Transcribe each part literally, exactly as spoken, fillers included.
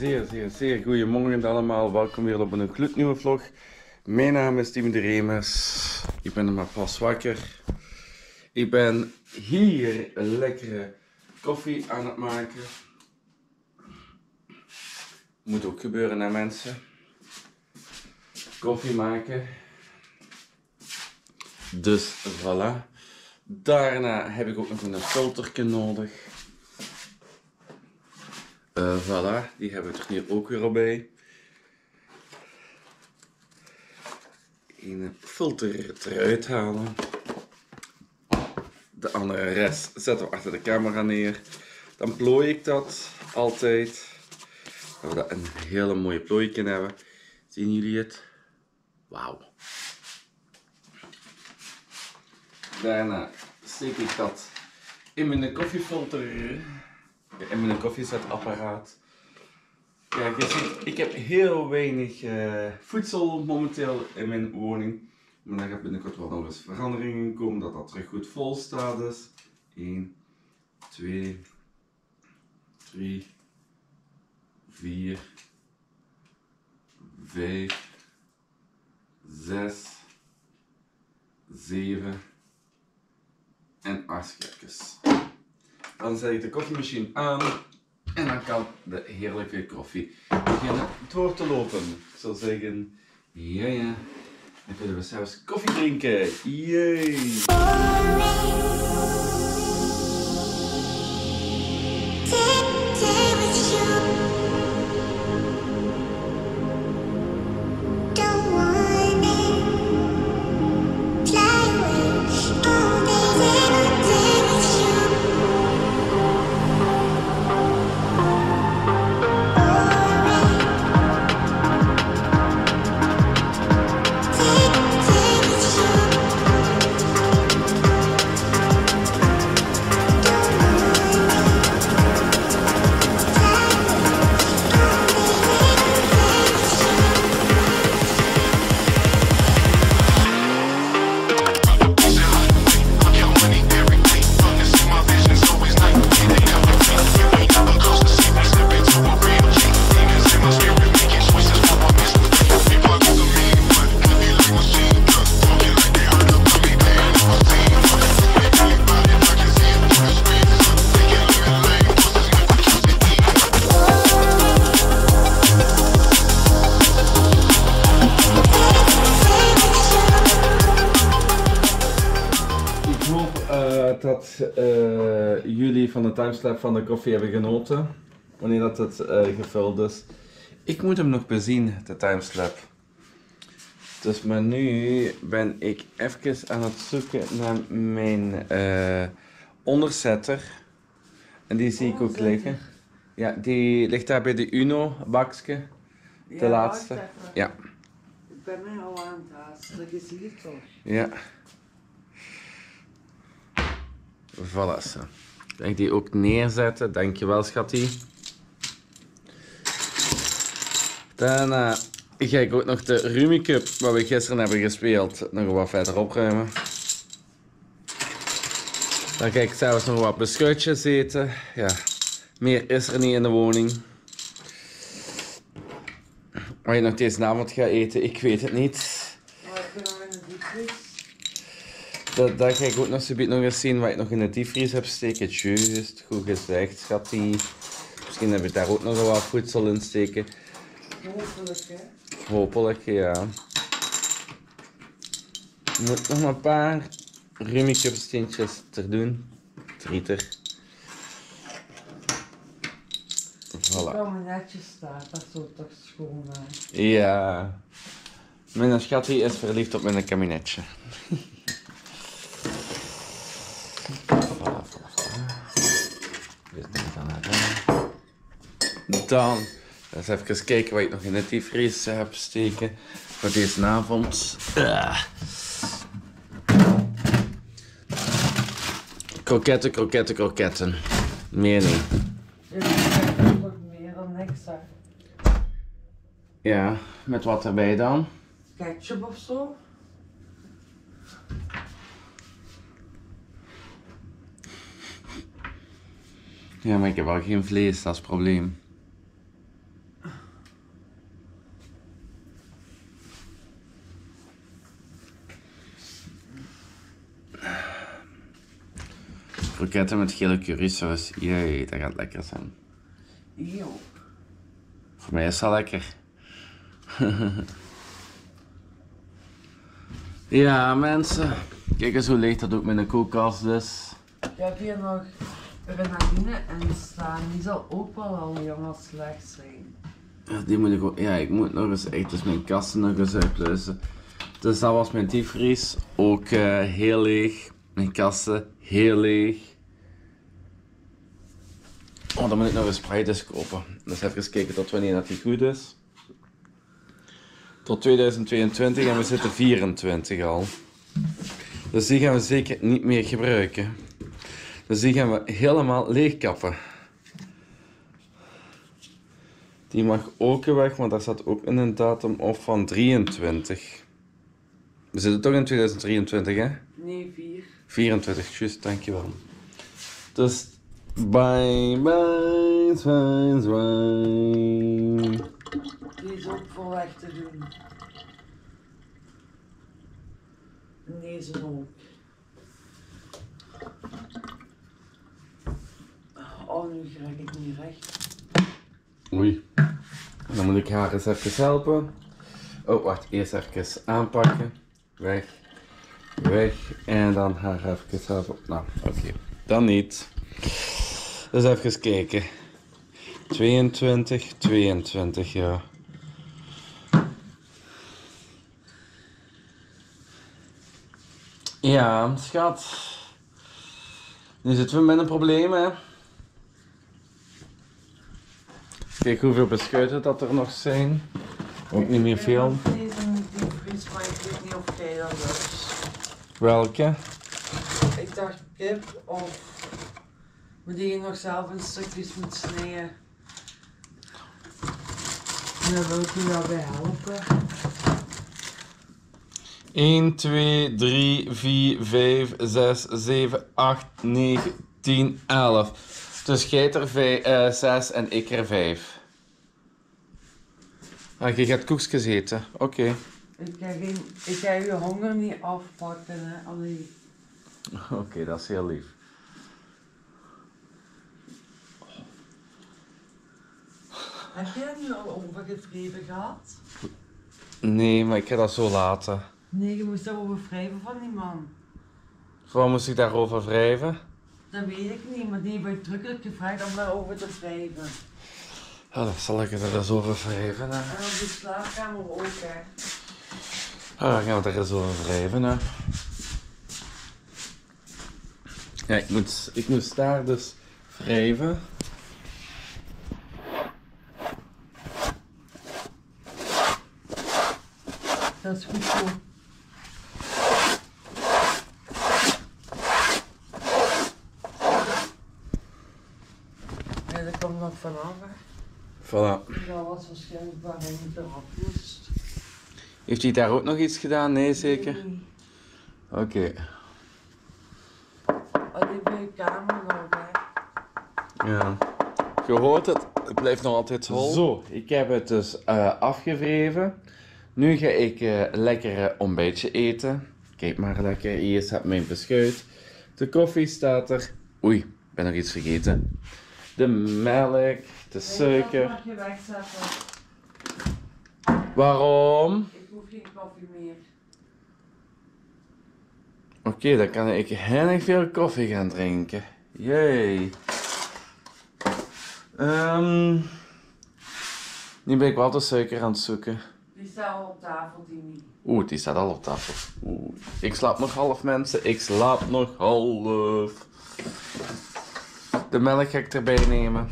Zeer, zeer, zeer goedemorgen allemaal. Welkom weer op een gloednieuwe vlog. Mijn naam is Tim de Remers. Ik ben maar pas wakker. Ik ben hier een lekkere koffie aan het maken. Moet ook gebeuren, hè mensen. Koffie maken. Dus voilà. Daarna heb ik ook nog een filtertje nodig. Uh, voilà, die hebben we er hier ook weer al bij. Een filter eruit halen. De andere rest zetten we achter de camera neer. Dan plooi ik dat altijd. Dat we dat een hele mooie plooi kunnen hebben. Zien jullie het? Wauw. Daarna steek ik dat in mijn koffiefilter. In mijn koffiezetapparaat. Kijk, je ziet, ik heb heel weinig uh, voedsel momenteel in mijn woning. Maar daar gaat binnenkort wel nog eens veranderingen komen, dat dat terug goed vol staat. Dus één, twee, drie, vier, vijf, zes, zeven en acht schepjes. Dan zet ik de koffiemachine aan en dan kan de heerlijke koffie beginnen door te lopen. Ik zou zeggen, ja ja, dan kunnen we zelfs koffie drinken. Yay! Dat uh, jullie van de timeslap van de koffie hebben genoten, wanneer dat het uh, gevuld is. Ik moet hem nog bezien, de timeslap. Dus maar nu ben ik even aan het zoeken naar mijn uh, onderzetter. En die zie ik ook liggen. Ja, die ligt daar bij de Uno bakje, de ja, laatste. Ja. Ik ben mij al aan het haasten, dat is hier toch? Ja. Voilà, zo. Kan ik die ook neerzetten? Dankjewel, schatje. Daarna ga ik ook nog de Rumi Cup, waar we gisteren hebben gespeeld, nog wat verder opruimen. Dan ga ik zelfs nog wat beschuitjes eten. Ja, meer is er niet in de woning. Wat je nog deze avond gaat eten, ik weet het niet. Dat, dat ga ik ook nog nog eens zien wat ik nog in de diepvries heb steken. Juist, goed gezegd, schatje. Misschien heb ik daar ook nog wat voedsel in steken. Hopelijk, hè? Hopelijk, ja. Ik moet nog een paar rummikupsteentjes er doen. Trieter. Voilà. Ik kan me netjes staan, dat is toch schoon, hè? Ja. Mijn schatje is verliefd op mijn kabinetje. Dan eens even kijken wat ik nog in de diepvries heb steken voor deze avond. Uh. Kroketten, kroketten, kroketten. Meer niet. Ik heb nog meer dan niks, hè? Ja, met wat erbij dan? Ketchup of zo? Ja, maar ik heb wel geen vlees, dat is het probleem. Kroketten met gele currysaus. Jee, dat gaat lekker zijn. Jo. Voor mij is dat lekker. Ja, mensen. Kijk eens hoe leeg dat ook met een koelkast is. Ik heb hier nog renadine en staan. Die zal ook wel al jammer slecht zijn. Ja, die moet ik ook... Ja, ik moet nog eens echt dus mijn kasten nog eens uitpluizen. Dus dat was mijn diepvries. Ook uh, heel leeg. Mijn kasten heel leeg. Oh, dan moet ik nog een spraydisc kopen. Dus even kijken tot wanneer dat die goed is. Tot tweeduizend tweeëntwintig en we zitten vierentwintig al. Dus die gaan we zeker niet meer gebruiken. Dus die gaan we helemaal leegkappen. Die mag ook weg, want daar staat ook een datum op van drieëntwintig. We zitten toch in tweeduizend drieëntwintig, hè? Nee, vier. vierentwintig, juist, dankjewel. Dus bye bye, zwijn, zwijn. Die is ook voor weg te doen. En deze ook. Oh, nu raak ik niet recht. Oei. Dan moet ik haar eens even helpen. Oh, wacht. Eerst even aanpakken. Weg. Weg. En dan haar even helpen. Nou, oké. Okay. Dan niet. Dus even kijken. tweeëntwintig, tweeëntwintig, ja. Ja, schat. Nu zitten we met een probleem, hè. Kijk hoeveel beschuiten dat er nog zijn. Ook niet meer veel. Ik heb deze in de diepvries, maar ik weet niet of jij dat was. Welke? Ik dacht kip of... Maar die je nog zelf in stukjes moet snijden. En daar wil ik je wel bij helpen. een, twee, drie, vier, vijf, zes, zeven, acht, negen, tien, elf. Dus jij er zes en ik er vijf. Ah, je gaat koekjes eten. Oké. Okay. Ik, ik ga je honger niet afpakken, hè, Allee. Oké, okay, dat is heel lief. Heb jij nu al overgevreven gehad? Nee, maar ik ga dat zo laten. Nee, je moest daarover wrijven van die man. Waarom moest ik daarover wrijven? Dat weet ik niet, maar die heeft uitdrukkelijk gevraagd om daarover te wrijven. Ja, dan zal ik er eens over wrijven, hè. En op de slaapkamer ook, hè. Ja, dan gaan we er eens over wrijven, hè. Ja, ik moest, ik moest daar dus wrijven. Dat is goed zo. Vanaf, hè. Voilà. Dat was waarschijnlijk waar hij niet erop moest. Heeft hij daar ook nog iets gedaan? Nee, zeker? Nee. Oké. Okay. Alleen bij je kamer nog, hè. Ja. Je hoort het, het blijft nog altijd hol. Zo, ik heb het dus uh, afgewreven. Nu ga ik uh, lekker uh, ontbijtje eten. Kijk maar lekker, hier staat mijn beschuit. De koffie staat er. Oei, ik ben nog iets vergeten. De melk, de suiker. Dat mag je wegzetten. Waarom? Ik hoef geen koffie meer. Oké, okay, dan kan ik heel veel koffie gaan drinken. Jee. Um, nu ben ik wel de suiker aan het zoeken. Die staat al op tafel, die niet. Oeh, die staat al op tafel. Oeh. Ik slaap nog half, mensen. Ik slaap nog half. De melk ga ik erbij nemen.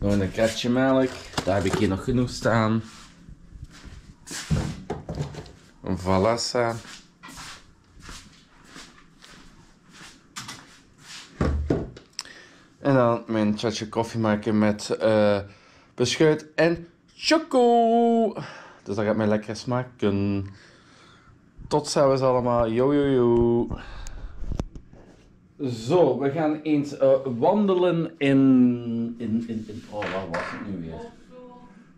Nog een kratje melk. Daar heb ik hier nog genoeg staan. Een valassa. En dan mijn chatje koffie maken met uh, beschuit en choco. Dus dat gaat mij lekker smaken. Tot ziens allemaal. Yo, yo, yo. Zo, we gaan eens uh, wandelen in, in, in, in... Oh, waar was het nu weer?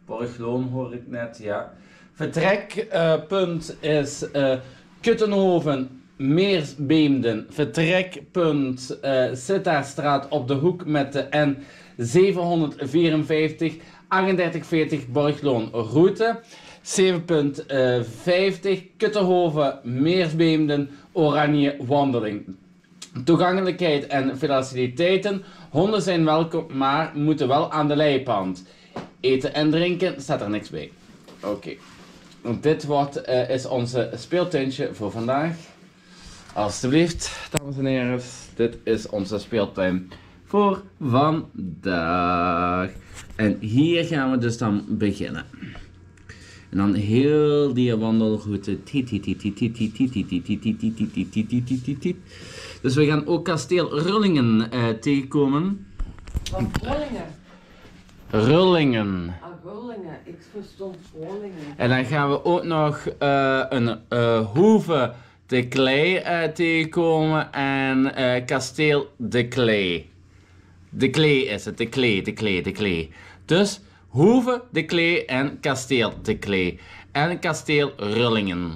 Borgloon hoor ik net, ja. Vertrekpunt uh, is uh, Kuttenhoven, Meersbeemden, vertrekpunt uh, Sittardstraat op de hoek met de N zeven vijf vier acht drie vier nul Borgloon route. zeven vijftig Kuttenhoven, Meersbeemden, Oranje Wandeling. Toegankelijkheid en faciliteiten. Honden zijn welkom, maar moeten wel aan de leiband. Eten en drinken staat er niks bij. Oké. Okay. Dit wordt, uh, is onze speeltuintje voor vandaag. Alsjeblieft, dames en heren. Dit is onze speeltuin voor vandaag. En hier gaan we dus dan beginnen. En dan heel die wandelroute. Dus we gaan ook kasteel Rullingen eh, tegenkomen. Wat, Rullingen? Rullingen. Ah, Rullingen. Ik verstond Rullingen. En dan gaan we ook nog uh, een uh, hoeve de Klei uh, tegenkomen en uh, kasteel de Klei. De Klei is het, de Klei, de Klei, de Klei. Dus hoeve de Klei en kasteel de Klei. En kasteel Rullingen.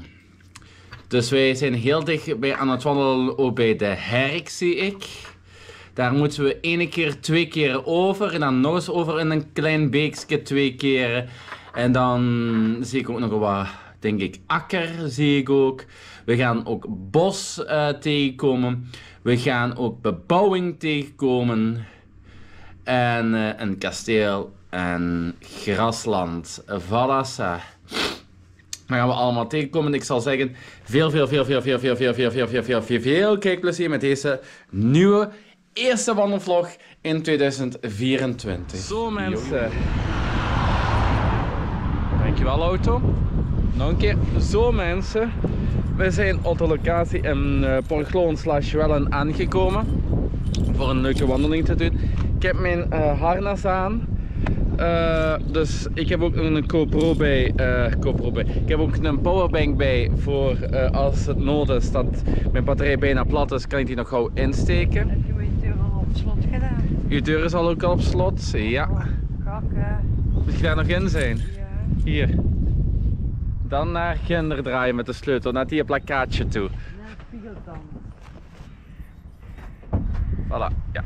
Dus wij zijn heel dicht bij aan het wandelen, ook bij de herk zie ik. Daar moeten we één keer twee keer over en dan nog eens over in een klein beekje twee keer. En dan zie ik ook nog wat, denk ik, akker zie ik ook. We gaan ook bos uh, tegenkomen. We gaan ook bebouwing tegenkomen. En uh, een kasteel en grasland. Valassa. Dan gaan we allemaal tegenkomen. Ik zal zeggen, veel, veel, veel, veel, veel, veel, veel, veel, veel, veel, veel, veel, veel kijkplezier met deze nieuwe eerste wandelvlog in twintig vierentwintig. Zo mensen. Dankjewel auto. Nog een keer. Zo mensen. We zijn op de locatie in Borgloon slash Wellen aangekomen voor een leuke wandeling te doen. Ik heb mijn uh, harnas aan, uh, dus ik heb ook een GoPro bij, uh, GoPro bij. Ik heb ook een powerbank bij voor uh, als het nodig is dat mijn batterij bijna plat is, kan ik die nog gauw insteken. Heb je mijn deur al op slot gedaan? Uw deur is al ook al op slot, ja. Moet je daar nog in zijn? Ja. Hier. Dan naar Ginder draaien met de sleutel, naar die plakkaatje toe. Naar dan. Voilà, ja.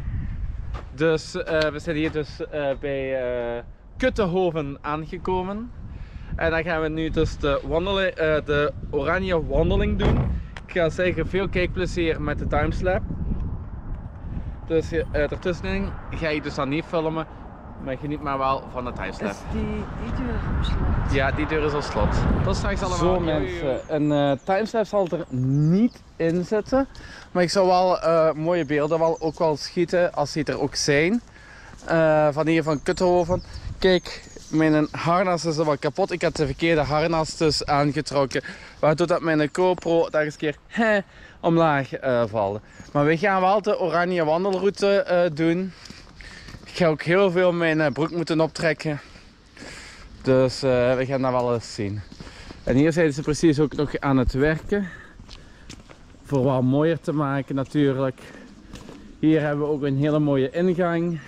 Dus uh, we zijn hier dus uh, bij uh, Kuttenhoven aangekomen. En dan gaan we nu dus de, wandelen, uh, de Oranje Wandeling doen. Ik ga zeggen, veel kijkplezier met de timeslap. Dus uh, ertussenin ga ik dus dan niet filmen. Maar geniet maar wel van de timeslap. Dus die, die deur is op slot. Ja, die deur is op slot. Tot straks allemaal. Zo mensen, een uh, timeslap zal er niet in zitten. Maar ik zou wel uh, mooie beelden wel, ook wel schieten als die er ook zijn. Uh, van hier van Kuttenhoven. Kijk, mijn harnas is er wel kapot. Ik had de verkeerde harnas dus aangetrokken. Waardoor dat mijn GoPro daar eens een keer hè, omlaag uh, vallen. Maar we gaan wel de Oranje Wandelroute uh, doen. Ik ga ook heel veel mijn broek moeten optrekken. Dus uh, we gaan dat wel eens zien. En hier zijn ze precies ook nog aan het werken. Voor wat mooier te maken natuurlijk. Hier hebben we ook een hele mooie ingang.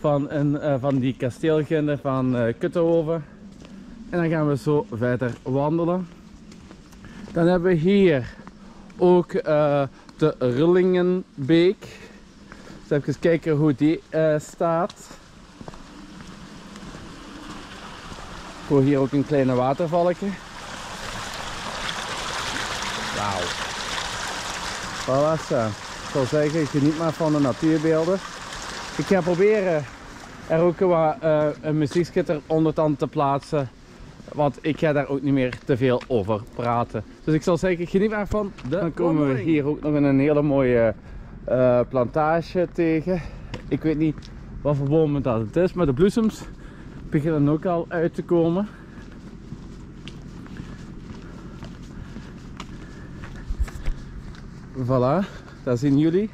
Van, een, uh, van die kasteelginder van uh, Kuttenhoven. En dan gaan we zo verder wandelen. Dan hebben we hier ook uh, de Rullingenbeek. Even kijken hoe die uh, staat. Ik hoor hier ook een kleine watervalkje. Wauw. Voilà. Ik zou zeggen, geniet maar van de natuurbeelden. Ik ga proberen er ook wat, uh, een muziekschitter onderkant te plaatsen. Want ik ga daar ook niet meer te veel over praten. Dus ik zal zeggen, geniet maar van de. Dan komen we hier ook nog in een hele mooie Uh, plantage tegen. Ik weet niet wat voor bomen dat het is, maar de bloesems beginnen ook al uit te komen. Voilà, dat zien jullie.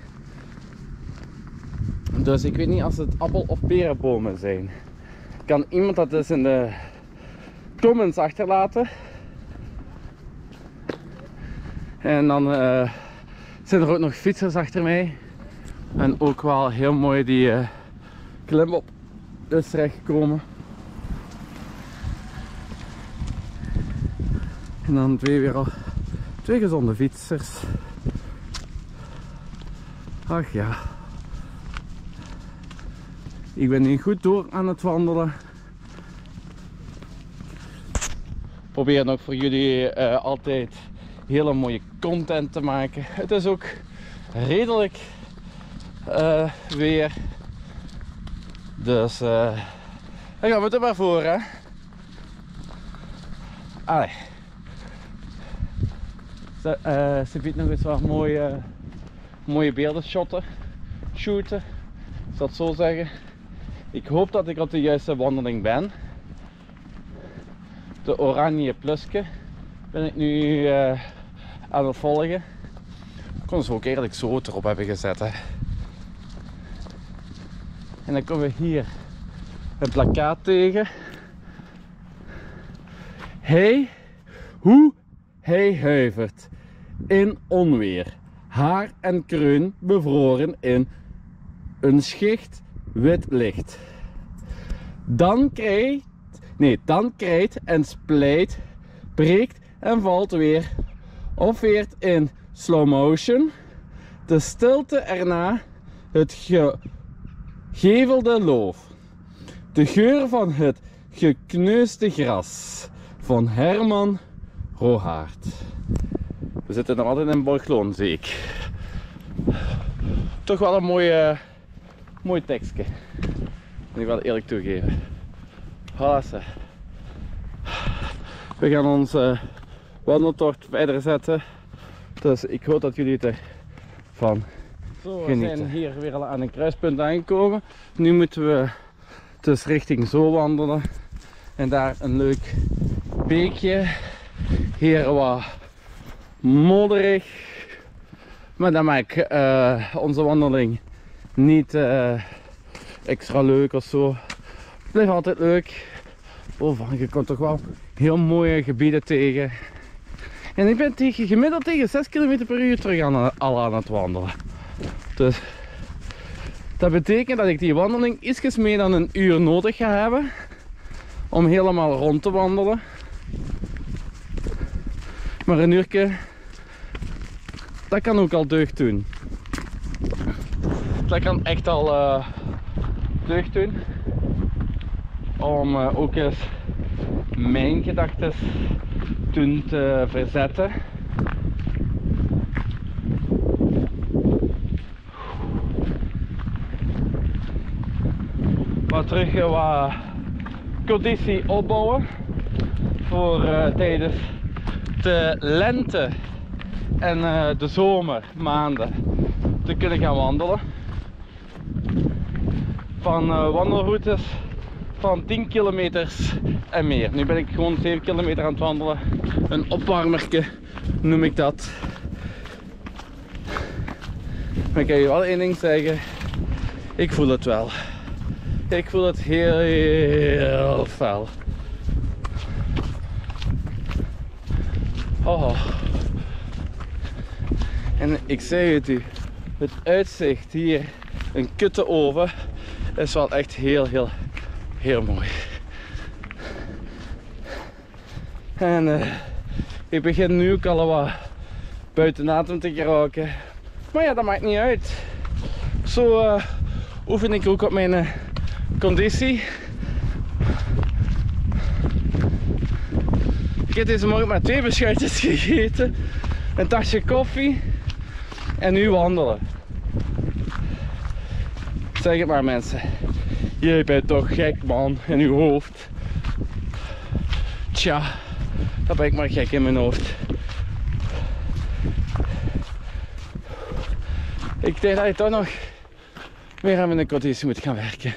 Dus ik weet niet of het appel- of perenbomen zijn. Kan iemand dat dus in de comments achterlaten? En dan uh, zijn er ook nog fietsers achter mij en ook wel heel mooi die uh, klim op is terechtgekomen. En dan twee, weer al, Twee gezonde fietsers. Ach ja. Ik ben hier goed door aan het wandelen. Ik probeer nog voor jullie uh, altijd hele mooie content te maken. Het is ook redelijk uh, weer. Dus uh, daar gaan we het er maar voor, hè. Allee. Ze, uh, ze biedt nog eens wat mooie, mooie beelden shotten, shooten. Ik zal het zo zeggen. Ik hoop dat ik op de juiste wandeling ben. De Oranje Pluske ben ik nu uh, aan het volgen. Ik kon ze ook eerlijk zo erop hebben gezet. Hè. En dan komen we hier een plakkaat tegen. Hey, hoe hij huivert in onweer. Haar en kreun bevroren in een schicht wit licht. Dan krijgt, nee, dan krijt en splijt, breekt en valt weer. Of veert in slow motion. De stilte erna, het gegevelde loof. De geur van het gekneusde gras. Van Herman Rohaert. We zitten nog altijd in Borgloon, zie ik. Toch wel een mooie, mooi tekstje. Moet ik wel eerlijk toegeven. Hassen. We gaan onze wandeltocht verder zetten. Dus ik hoop dat jullie ervan Zo, genieten. We zijn hier weer al aan een kruispunt aangekomen. Nu moeten we dus richting Zo wandelen. En daar een leuk beekje. Hier wat modderig. Maar dat maakt uh, onze wandeling niet uh, extra leuk of zo. Het blijft altijd leuk. Bovenaan, je komt toch wel heel mooie gebieden tegen. En ik ben tegen, gemiddeld tegen zes kilometer per uur terug aan, al aan het wandelen. Dus dat betekent dat ik die wandeling ietsjes meer dan een uur nodig ga hebben. Om helemaal rond te wandelen. Maar een uurtje, dat kan ook al deugd doen. Dat kan echt al uh, deugd doen. Om uh, ook eens mijn gedachten toen te verzetten. Maar terug uh, wat conditie opbouwen voor uh, tijdens de lente en uh, de zomermaanden te kunnen gaan wandelen. Van uh, wandelroutes van tien kilometers en meer. Nu ben ik gewoon zeven kilometer aan het wandelen. Een opwarmerke noem ik dat. Maar ik kan je wel één ding zeggen. Ik voel het wel. Ik voel het heel, heel fel. Oh. En ik zeg het u, het uitzicht hier in Kuttenhoven is wel echt heel, heel, heel mooi. En uh, ik begin nu ook al wat buiten adem te geraken. Maar ja, dat maakt niet uit. Zo uh, oefen ik ook op mijn uh, conditie. Ik heb deze morgen maar twee beschuitjes gegeten, een tasje koffie en nu wandelen. Zeg het maar, mensen. Je bent toch gek, man, in uw hoofd. Tja, dat ben ik maar gek in mijn hoofd. Ik denk dat je toch nog weer aan mijn conditie moet gaan werken.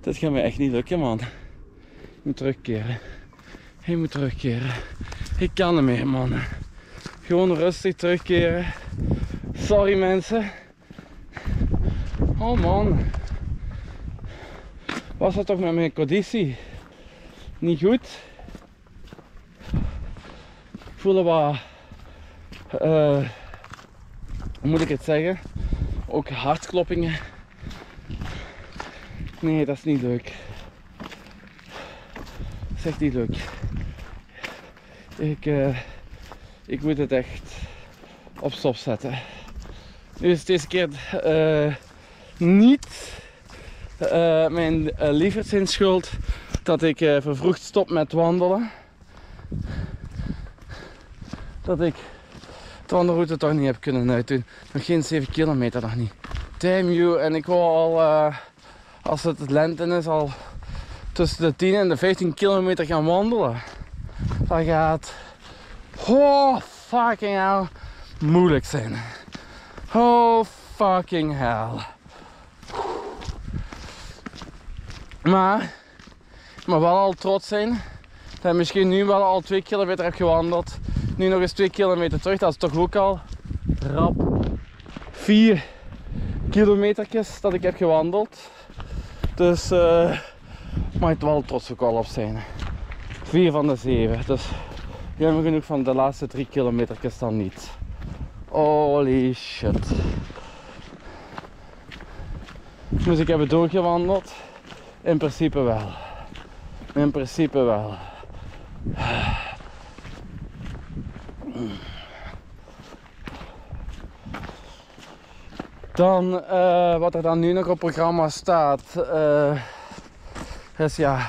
Dat gaat me echt niet lukken, man. Ik moet terugkeren. Ik moet terugkeren. Ik kan er meer, man. Gewoon rustig terugkeren. Sorry, mensen. Oh, man. Was dat toch met mijn conditie? Niet goed? Ik voelde wat... Uh, hoe moet ik het zeggen? Ook hartkloppingen. Nee, dat is niet leuk. echt niet leuk. Ik, uh, ik moet het echt op stop zetten. Nu is het deze keer uh, niet uh, mijn uh, lieverds zijn schuld dat ik uh, vervroegd stop met wandelen. Dat ik de wandelroute toch niet heb kunnen uitdoen. Nog geen zeven kilometer, nog niet. Damn you. En ik wou al, uh, als het lente is, al tussen de tien en de vijftien kilometer gaan wandelen. Dat gaat, oh fucking hell, moeilijk zijn. Oh fucking hell. Maar ik mag wel al trots zijn dat ik misschien nu wel al twee kilometer heb gewandeld. Nu nog eens twee kilometer terug, dat is toch ook al rap vier kilometertjes dat ik heb gewandeld. Dus uh, ik mag het wel trots ook al op zijn. vier van de zeven, dus jammer genoeg van de laatste drie kilometertjes dan niet. Holy shit. Dus ik heb het doorgewandeld? In principe wel. In principe wel. Dan, uh, wat er dan nu nog op programma staat, uh, is ja,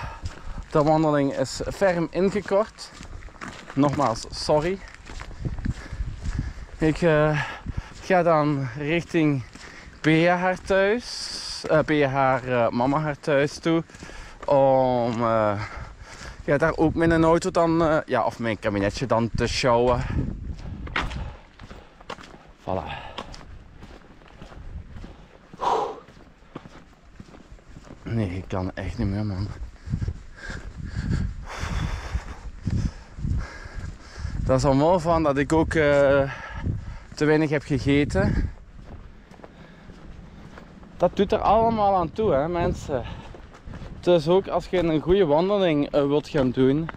de wandeling is ferm ingekort. Nogmaals, sorry. Ik uh, ga dan richting Bea haar thuis, uh, Bea haar uh, mama haar thuis toe. Om uh, ja, daar ook mijn auto dan, uh, ja, of mijn kabinetje dan te showen. Voilà. Nee, ik kan echt niet meer, man. Dat is allemaal van dat ik ook uh, te weinig heb gegeten. Dat doet er allemaal aan toe, hè, mensen. Dus ook als je een goede wandeling uh, wilt gaan doen,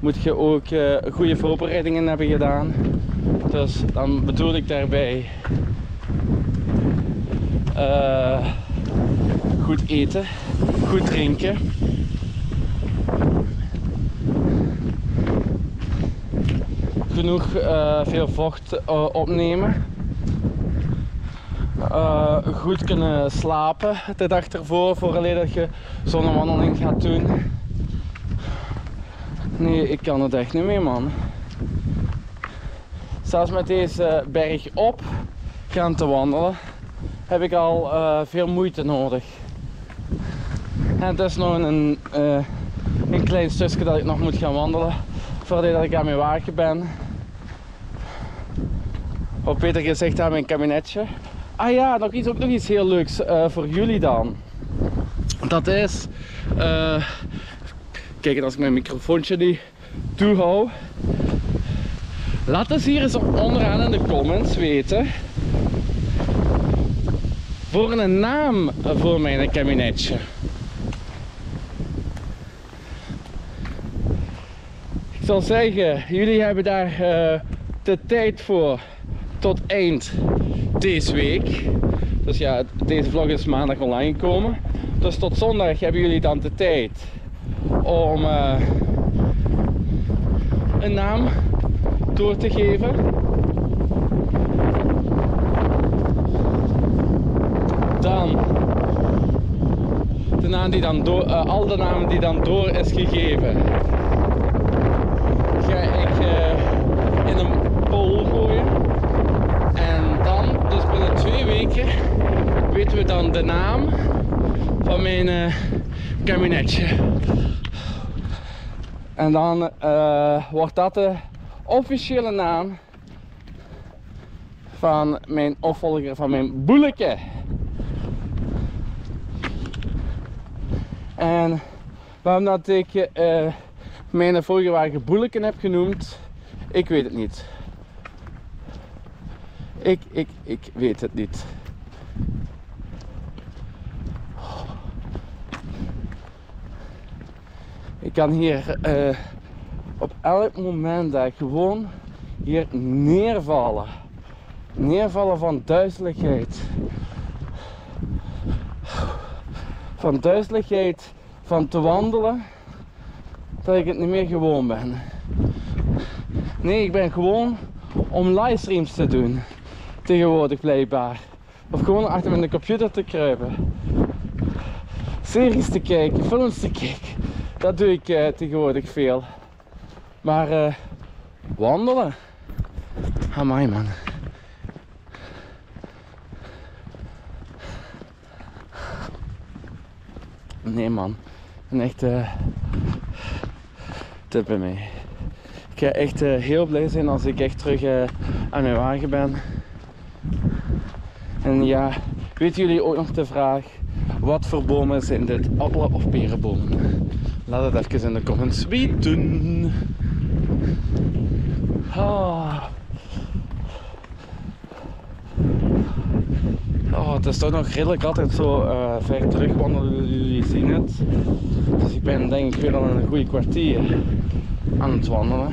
moet je ook uh, goede voorbereidingen hebben gedaan. Dus dan bedoel ik daarbij uh, goed eten, goed drinken. Genoeg uh, veel vocht uh, opnemen. Uh, goed kunnen slapen de dag ervoor, voordat je zo'n wandeling gaat doen. Nee, ik kan het echt niet meer, man. Zelfs met deze berg op gaan te wandelen heb ik al uh, veel moeite nodig. En het is nog een, uh, een klein stukje dat ik nog moet gaan wandelen voordat ik aan mijn wagen ben. Of beter gezegd aan mijn kabinetje. Ah ja, nog iets, ook nog iets heel leuks uh, voor jullie dan. Dat is... Uh, kijk, als ik mijn microfoontje niet toehou. Laat het hier eens onderaan in de comments weten. Voor een naam voor mijn kabinetje. Ik zal zeggen, jullie hebben daar uh, de tijd voor tot eind deze week. Dus ja, deze vlog is maandag online gekomen. Dus tot zondag hebben jullie dan de tijd om uh, een naam door te geven. Dan de naam die dan door, uh, al de namen die dan door is gegeven, ga ik uh, in een poll gooien. En dan, dus binnen twee weken, weten we dan de naam van mijn uh, kabinetje. En dan uh, wordt dat de officiële naam van mijn opvolger, van mijn boeleke. En waarom dat ik uh, mijn vorige wagen boeleken heb genoemd, ik weet het niet. Ik, ik, ik weet het niet. Ik kan hier uh, op elk moment daar gewoon hier neervallen. Neervallen van duizeligheid. Van duizeligheid van te wandelen. dat ik het niet meer gewoon ben. Nee, ik ben gewoon om livestreams te doen. Tegenwoordig blijkbaar. Of gewoon achter mijn computer te kruipen. Series te kijken, films te kijken. Dat doe ik uh, tegenwoordig veel. Maar uh, wandelen? Amai man. Nee man, ik ben echt uh, tip bij mij. Ik ga echt uh, heel blij zijn als ik echt terug uh, aan mijn wagen ben. En ja, weten jullie ook nog de vraag, wat voor bomen zijn dit? Appelen of perenbomen? Laat het even in de comments weten. Oh. Oh, het is toch nog redelijk altijd zo uh, ver terug wandelen, jullie zien het. Dus ik ben denk ik weer al een goede kwartier aan het wandelen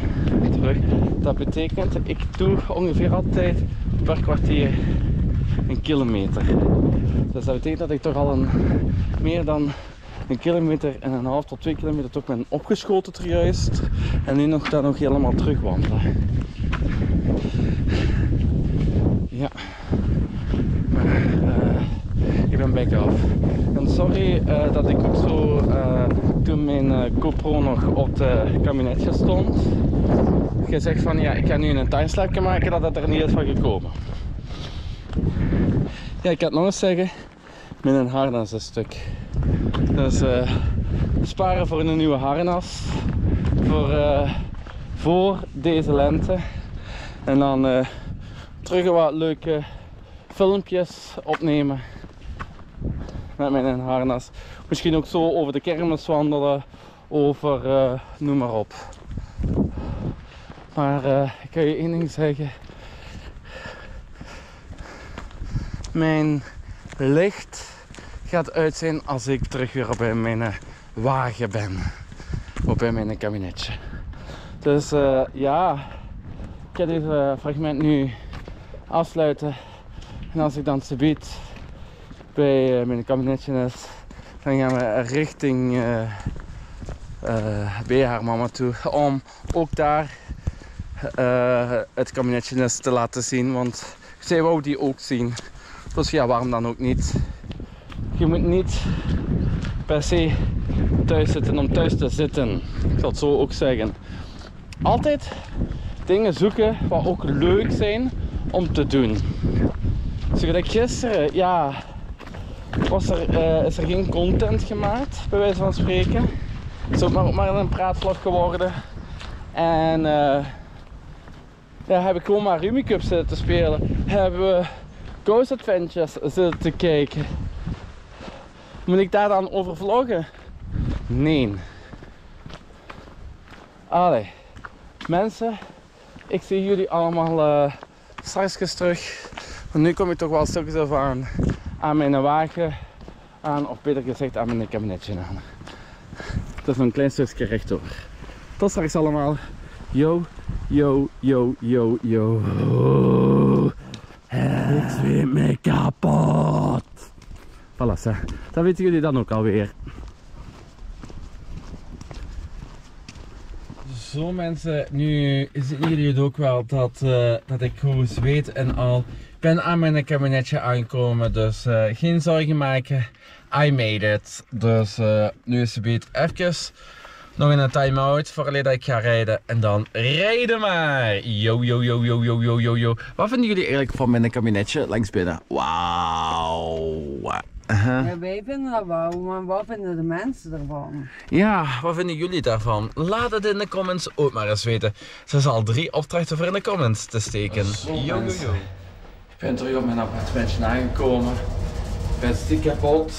terug. Dat betekent, ik doe ongeveer altijd per kwartier een kilometer. Dus dat betekent dat ik toch al een, meer dan een kilometer en een half tot twee kilometer toch ben opgeschoten terjuist. En nu nog daar nog helemaal terug wandelen. Ja. Maar uh, ik ben back off. En sorry uh, dat ik ook zo uh, toen mijn uh, GoPro nog op het kabinetje stond. Gezegd van ja, ik ga nu een timeslapje maken dat het er niet is van gekomen. Ja, ik ga het nog eens zeggen, mijn harnas is stuk. Dus uh, sparen voor een nieuwe harnas. Voor, uh, voor deze lente. En dan uh, terug wat leuke filmpjes opnemen. Met mijn harnas. Misschien ook zo over de kermis wandelen. Over uh, noem maar op. Maar uh, ik kan je één ding zeggen. Mijn licht gaat uit zijn als ik terug weer bij mijn wagen ben. Of bij mijn kabinetje. Dus uh, ja, ik ga dit uh, fragment nu afsluiten. En als ik dan te bied bij uh, mijn kabinetje is, dan gaan we richting uh, uh, bij haar mama toe. Om ook daar uh, het kabinetje is te laten zien. Want zij wou die ook zien. Dus ja, waarom dan ook niet? Je moet niet per se thuis zitten om thuis te zitten. Ik zal het zo ook zeggen. Altijd dingen zoeken wat ook leuk zijn om te doen. Zoals gisteren, ja, was er, uh, is er geen content gemaakt, bij wijze van spreken. Het is ook maar, maar een praatvlog geworden. En uh, ja, hebben we gewoon maar Rummikub zitten te spelen. Hebben we Ghost Adventures zitten te kijken. Moet ik daar dan over vloggen? Nee. Allee. Mensen, ik zie jullie allemaal uh, straks terug. Want nu kom ik toch wel stukjes af aan, aan mijn wagen aan, of beter gezegd aan mijn kabinetje aan. Dat is een klein stukje rechtdoor. Tot straks allemaal. Yo, yo, yo, yo, yo. Ik zweet me kapot. Voilà, hè. Dat weten jullie dan ook alweer. Zo mensen, nu zien jullie het ook wel dat, uh, dat ik goed zweet en al. Ik ben aan mijn kabinetje aankomen, dus uh, geen zorgen maken. I made it. Dus uh, nu is het beet even nog in een time-out voordat dat ik ga rijden. En dan rijden maar! Yo, yo, yo, yo, yo, yo, yo, yo. Wat vinden jullie eigenlijk van mijn kabinetje langs binnen? Wauw! Uh-huh. Ja, wij vinden dat wel, maar wat vinden de mensen ervan? Ja, wat vinden jullie daarvan? Laat het in de comments ook maar eens weten. Ze zal drie opdrachten voor in de comments te steken. Yo, yo, yo. Ik ben terug op mijn appartementje aangekomen. Ik ben stiek kapot.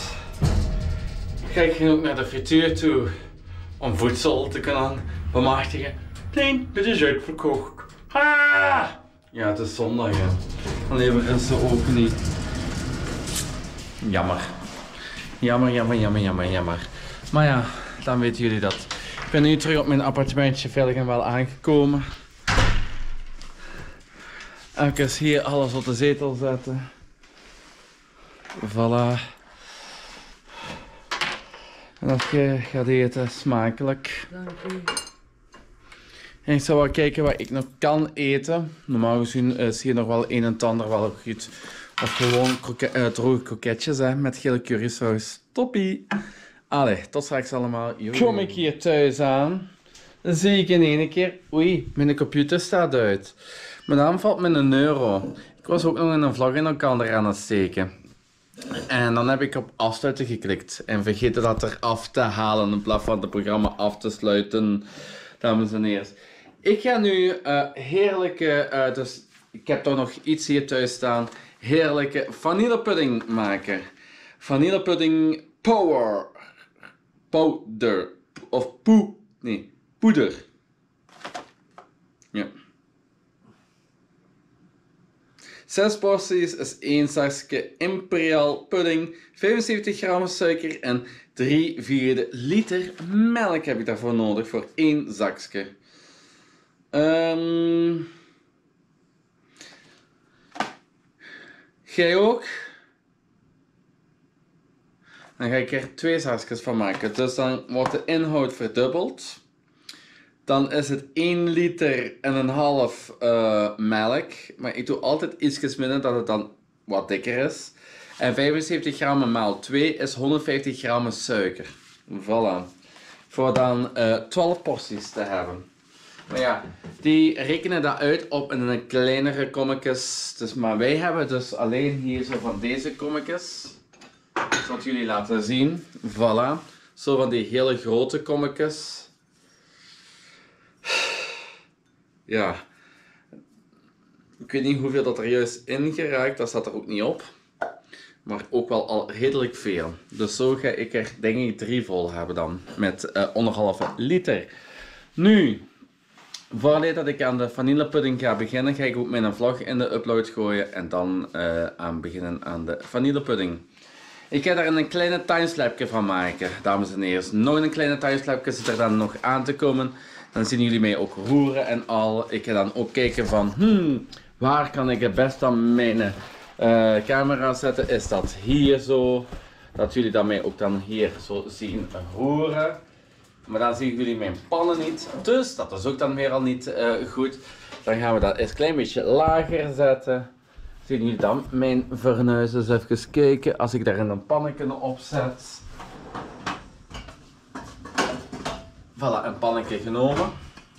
Ik ging ook naar de frituur toe om voedsel te kunnen bemachtigen. Nee, dit is uitverkocht. Ah! Ja, het is zondag hè. Dan leveren ze ook niet. Jammer. Jammer, jammer, jammer, jammer, jammer. Maar ja, dan weten jullie dat. Ik ben nu terug op mijn appartementje veilig en wel aangekomen. Even hier alles op de zetel zetten. Voilà. En als je gaat eten, smakelijk. Dank u. En ik zal wel kijken wat ik nog kan eten. Normaal gezien uh, zie je nog wel een en ander wel goed. Of gewoon kroke uh, droge kroketjes hè, met gele currysaus. Toppie! Allee, tot straks allemaal. Yo. Kom ik hier thuis aan, dan zie ik in één keer... Oei, mijn computer staat uit. Mijn naam valt met een euro. Ik was ook nog in een vlog in elkaar aan het steken. En dan heb ik op afsluiten geklikt. En vergeten dat eraf te halen in plaats van het programma af te sluiten. Dames en heren. Ik ga nu uh, heerlijke... Uh, dus ik heb toch nog iets hier thuis staan. Heerlijke vanillepudding maken. Vanillepudding power. Powder. Of poe... Nee. Poeder. Ja. zes porties is één zakje Imperial pudding, vijfenzeventig gram suiker en drie vierde liter melk heb ik daarvoor nodig voor één zakje. Um... Jij ook? Dan ga ik er twee zakjes van maken, dus dan wordt de inhoud verdubbeld. Dan is het één liter en een half uh, melk. Maar ik doe altijd ietsjes minder dat het dan wat dikker is. En vijfenzeventig gram maal twee is honderdvijftig gram suiker. Voilà. Voor dan uh, twaalf porties te hebben. Maar ja, die rekenen dat uit op in een kleinere kommetjes. Dus, maar wij hebben dus alleen hier zo van deze kommetjes. Dat zal ik jullie laten zien. Voilà. Zo van die hele grote kommetjes. Ja, ik weet niet hoeveel dat er juist in geraakt, dat staat er ook niet op. Maar ook wel al redelijk veel. Dus zo ga ik er denk ik drie vol hebben dan, met uh, anderhalve liter. Nu, voordat ik aan de vanillepudding ga beginnen, ga ik ook mijn vlog in de upload gooien. En dan uh, aan beginnen aan de vanillepudding. Ik ga daar een kleine timeslapje van maken, dames en heren. Nog een kleine timeslapje zit er dan nog aan te komen. Dan zien jullie mij ook roeren en al. Ik ga dan ook kijken van, hmm, waar kan ik het best aan mijn uh, camera zetten? Is dat hier zo? Dat jullie dan mij ook dan hier zo zien roeren. Maar dan zien jullie mijn pannen niet. Dus dat is ook dan weer al niet uh, goed. Dan gaan we dat eens een klein beetje lager zetten. Zien jullie dan mijn fornuis? Dus even kijken als ik daar in een pannetje opzet. Voilà, een pannetje genomen.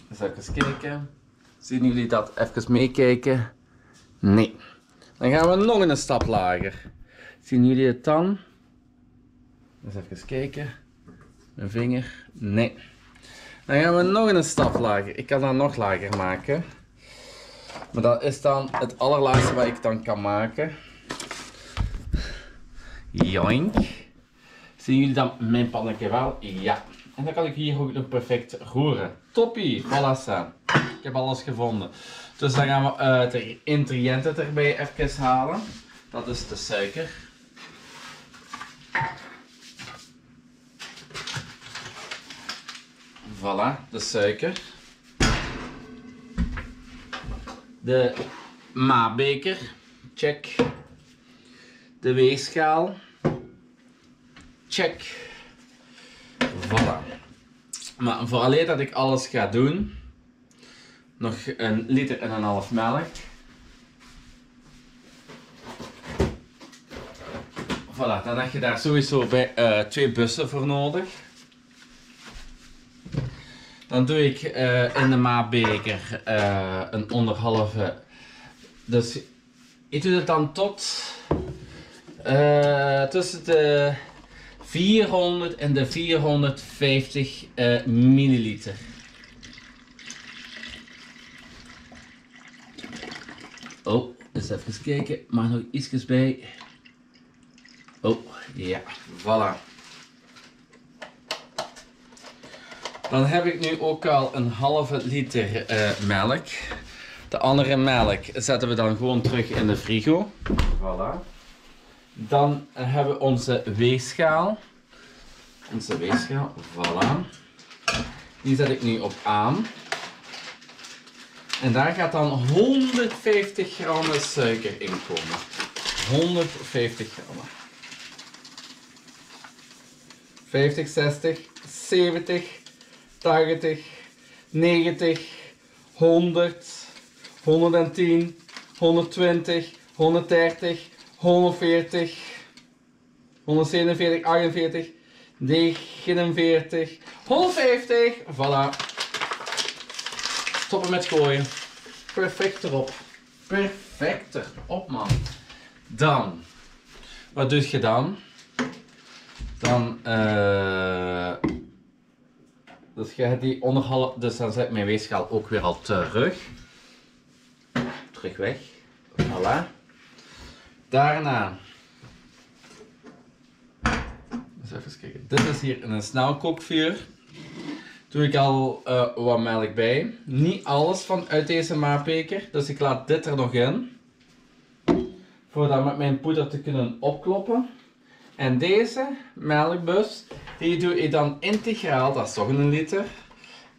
Dus even kijken. Zien jullie dat? Even meekijken. Nee. Dan gaan we nog een stap lager. Zien jullie het dan? Dus even kijken. Mijn vinger. Nee. Dan gaan we nog een stap lager. Ik kan dat nog lager maken. Maar dat is dan het allerlaatste wat ik dan kan maken. Joink. Zien jullie dan mijn pannetje wel? Ja. En dan kan ik hier ook nog perfect roeren. Toppie, voilà staan. Ik heb alles gevonden. Dus dan gaan we uh, de ingrediënten erbij even halen. Dat is de suiker. Voilà, de suiker. De maabeker. Check. De weegschaal. Check. Voilà. Maar vooraleer dat ik alles ga doen, nog een liter en een half melk. Voilà, dan heb je daar sowieso bij, uh, twee bussen voor nodig. Dan doe ik uh, in de maatbeker uh, een onderhalve. Dus ik doe het dan tot uh, tussen de vierhonderd en de vierhonderdvijftig uh, milliliter. Oh, eens even kijken. Mag nog ietsjes bij. Oh, ja. Voilà. Dan heb ik nu ook al een halve liter uh, melk. De andere melk zetten we dan gewoon terug in de frigo. Voilà. Dan hebben we onze weegschaal. Onze weegschaal, voilà. Die zet ik nu op aan. En daar gaat dan honderdvijftig gram suiker in komen. honderdvijftig gram. vijftig, zestig, zeventig, tachtig, negentig, honderd, honderdtien, honderdtwintig, honderddertig, honderdveertig, honderdzesenveertig, achtenveertig, negenenveertig, honderdvijftig. Voilà. Stoppen met gooien. Perfect erop. Perfect erop, man. Dan. Wat doe je dan? Dan, uh, dus je hebt die onderhalf, dus dan zet mijn weegschaal ook weer al terug. Terug weg. Voilà. Daarna. Dus even kijken. Dit is hier een snelkookvuur. Doe ik al uh, wat melk bij. Niet alles vanuit deze maatbeker. Dus ik laat dit er nog in. Voor dat met mijn poeder te kunnen opkloppen. En deze melkbus, die doe ik dan integraal, dat is toch een liter,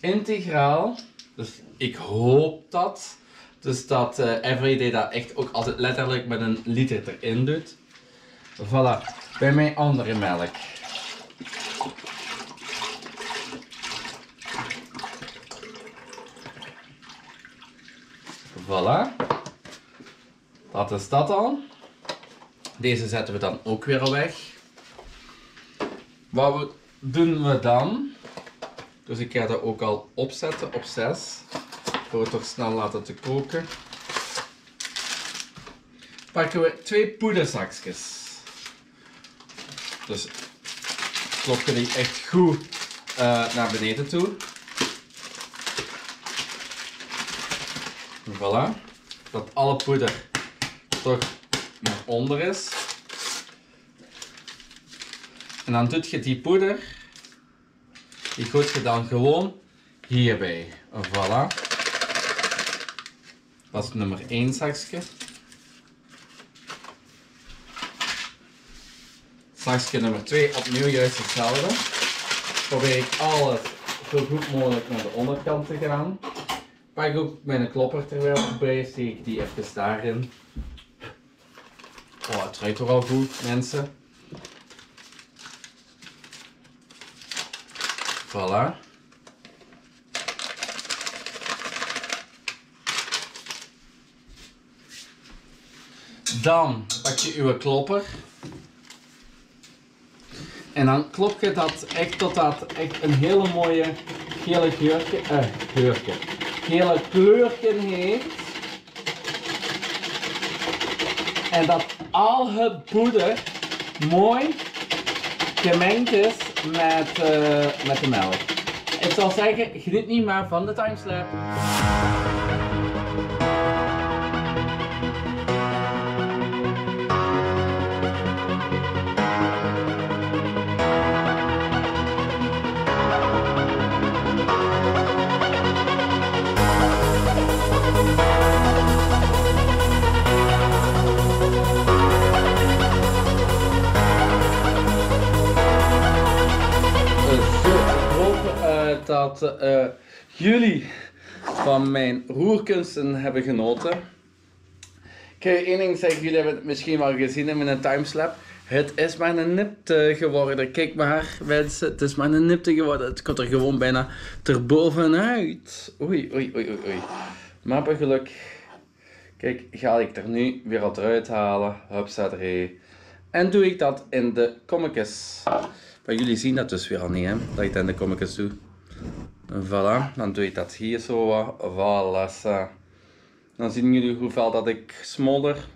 integraal, dus ik hoop dat, dus dat uh, Everyday dat echt ook altijd letterlijk met een liter erin doet. Voilà, bij mijn andere melk. Voilà, dat is dat al. Deze zetten we dan ook weer al weg. Wat we, doen we dan? Dus ik ga dat ook al opzetten op zes. Voor het toch snel laten te koken. Pakken we twee poederzakjes. Dus kloppen die echt goed uh, naar beneden toe. Voilà. Dat alle poeder toch naar onder is. En dan doet je die poeder, die gooit je dan gewoon hierbij. Voilà. Dat is nummer één zakje. Zakje nummer twee, opnieuw juist hetzelfde. Probeer ik alles zo goed mogelijk naar de onderkant te gaan. Pak ik ook mijn klopper terwijl erbij, steek ik die even daarin. Oh, het ruikt toch al goed, mensen. Voilà. Dan pak je uw klopper. En dan klop je dat echt tot dat echt een hele mooie gele geurtje, eh, geurtje, gele kleurtje heeft. En dat al het poeder mooi gemengd is met, uh, met de melk. Ik zal zeggen, geniet niet maar van de timeslap. Dat uh, jullie van mijn roerkunsten hebben genoten. Ik ga je één ding zeggen, jullie hebben het misschien wel gezien in mijn timeslap. Het is maar een nipte geworden. Kijk maar, mensen, het is maar een nipte geworden. Het komt er gewoon bijna erbovenuit. Oei, oei, oei, oei. Maar bij geluk, kijk, ga ik er nu weer wat eruit halen. Hupsateree. En doe ik dat in de kommetjes. Maar jullie zien dat dus weer al niet, hè? Dat ik dat in de kommetjes doe. Voilà, dan doe ik dat hier zo. Voilà. Dan zien jullie hoeveel dat ik smolder.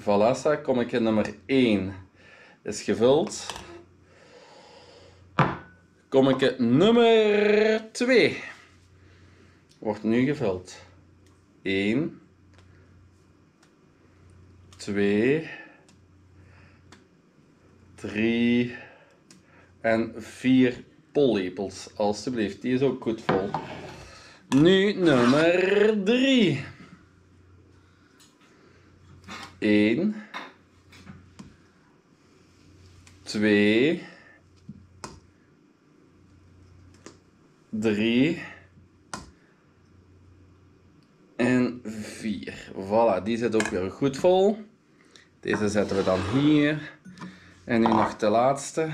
Voilà, kom ik in nummer één. Is gevuld. Kom ik in nummer twee. Wordt nu gevuld. één, twee, drie en vier pollepels, alstublieft. Die is ook goed vol. Nu nummer drie. één, twee, drie en vier. Voilà. Nou, die zit ook weer goed vol. Deze zetten we dan hier. En nu nog de laatste.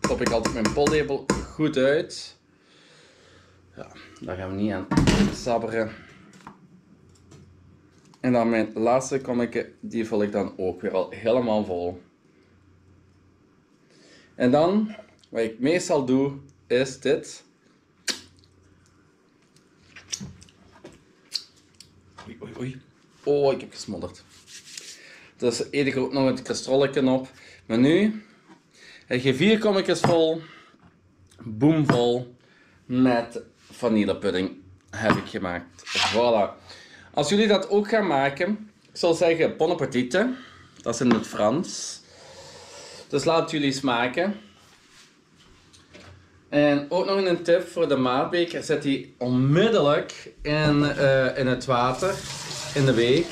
Stop ik altijd mijn pollepel goed uit. Ja, daar gaan we niet aan sabberen. En dan mijn laatste kommetje, die vul ik dan ook weer al helemaal vol. En dan, wat ik meestal doe, is dit. Oei, oei, oei. Oh, ik heb gesmodderd. Dus eet ik ook nog het kastrolletje op. Maar nu heb je vier kommetjes vol, boemvol, met vanillepudding heb ik gemaakt. Voilà. Als jullie dat ook gaan maken, ik zal zeggen bon appétit. Dat is in het Frans. Dus laat jullie smaken. En ook nog een tip voor de maatbeker. Zet die onmiddellijk in, uh, in het water in de week.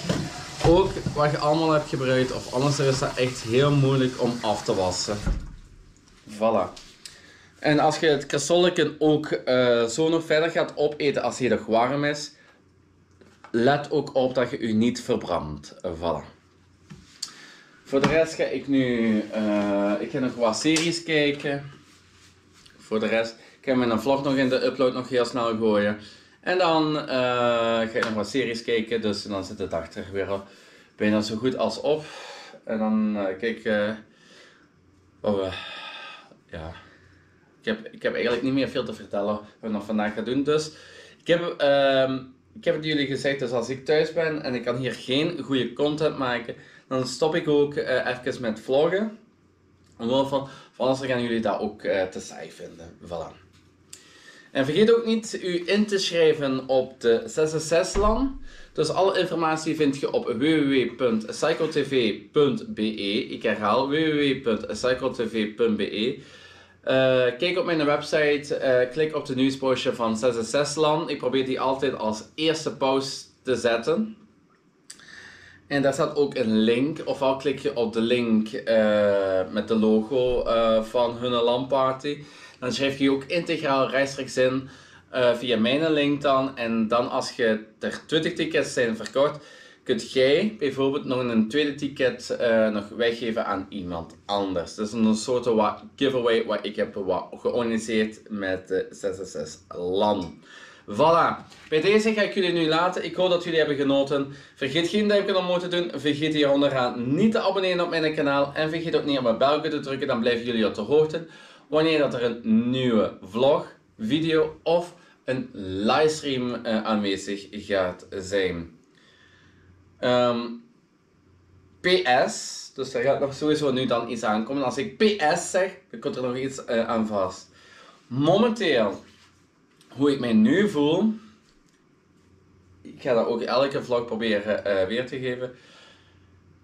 Ook wat je allemaal hebt gebruikt, of anders is dat echt heel moeilijk om af te wassen. Voilà. En als je het kassolleken ook uh, zo nog verder gaat opeten als hij nog warm is, let ook op dat je u niet verbrandt. Uh, voilà. Voor de rest ga ik nu uh, ik ga nog wat series kijken. Voor de rest ga ik mijn vlog nog in de upload nog heel snel gooien. En dan uh, ga ik nog wat series kijken, dus dan zit de dag er weer al bijna zo goed als op. En dan uh, kijk uh, oh, uh, ja. ik, heb, ik heb eigenlijk niet meer veel te vertellen wat ik nog vandaag ga doen. Dus ik heb, uh, ik heb het jullie gezegd, dus als ik thuis ben en ik kan hier geen goede content maken, dan stop ik ook uh, even met vloggen. Omwille van, van anders gaan jullie dat ook uh, te saai vinden. Voilà. En vergeet ook niet u in te schrijven op de zes zes LAN. Dus alle informatie vind je op w w w punt sycotv punt b e. Ik herhaal w w w punt sycotv punt b e. Uh, kijk op mijn website, uh, klik op de nieuwspostje van zes zes LAN. Ik probeer die altijd als eerste post te zetten. En daar staat ook een link, ofwel klik je op de link uh, met de logo uh, van hun LAN-party. Dan schrijf je ook integraal rechtstreeks in uh, via mijn link dan. En dan als je er twintig tickets zijn verkocht, kunt jij bijvoorbeeld nog een tweede ticket uh, nog weggeven aan iemand anders. Dus een soort wat giveaway wat ik heb wat georganiseerd met de zes zes LAN. Voilà, bij deze ga ik jullie nu laten. Ik hoop dat jullie hebben genoten. Vergeet geen duimpje omhoog te doen. Vergeet hier onderaan niet te abonneren op mijn kanaal. En vergeet ook niet op mijn belkje te drukken. Dan blijven jullie op de hoogte wanneer dat er een nieuwe vlog, video of een livestream uh, aanwezig gaat zijn. Um, P S, dus daar gaat nog sowieso nu dan iets aankomen. Als ik P S zeg, dan komt er nog iets uh, aan vast. Momenteel, hoe ik mij nu voel, ik ga dat ook elke vlog proberen uh, weer te geven. Ik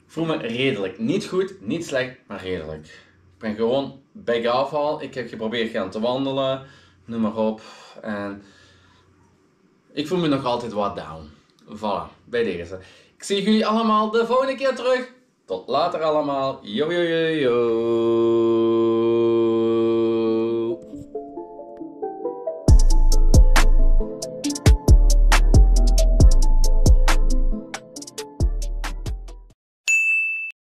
voel me redelijk. Niet goed, niet slecht, maar redelijk. Ik ben gewoon bij afval. Ik heb geprobeerd gaan te wandelen, noem maar op. En ik voel me nog altijd wat down. Voilà, bij deze. Ik zie jullie allemaal de volgende keer terug. Tot later allemaal. Yo, yo, yo, yo.